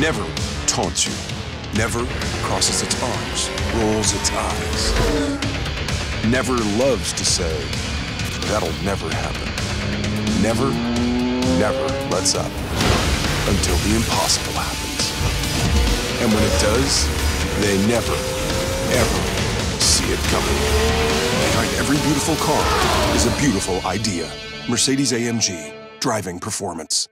never taunts you, never crosses its arms, rolls its eyes, never loves to say, that'll never happen. Never, never lets up until the impossible happens. And when it does, they never, ever see it coming. Behind every beautiful car is a beautiful idea. Mercedes AMG, driving performance.